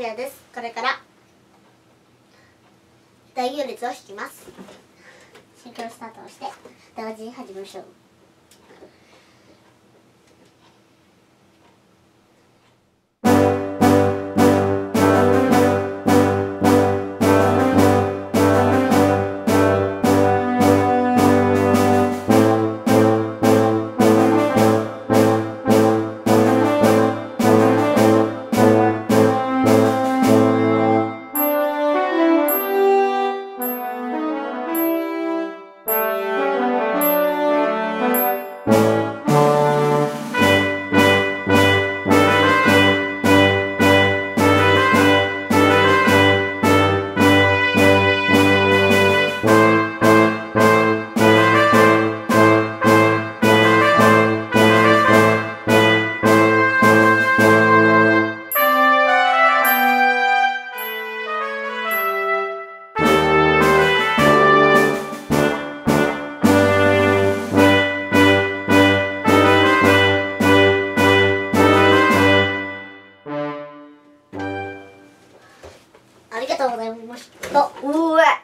リアです。これから代行列を引きます。シンクロスタートをして同時に始めましょう。ありがとうございました。うわ。